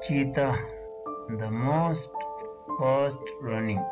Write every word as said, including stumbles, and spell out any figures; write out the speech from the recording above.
Cheetah, the most fast running.